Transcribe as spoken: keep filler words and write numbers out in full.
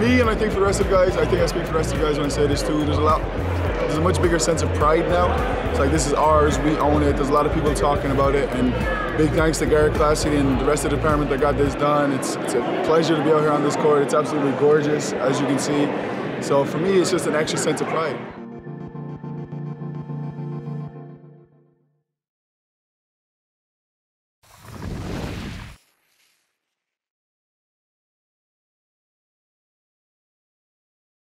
And I think for the rest of the guys, I think I speak for the rest of the guys when I say this too, there's a lot, there's a much bigger sense of pride now. It's like, this is ours, we own it, there's a lot of people talking about it, and big thanks to Gary Classy and the rest of the department that got this done. It's, it's a pleasure to be out here on this court, it's absolutely gorgeous, as you can see. So for me, it's just an extra sense of pride.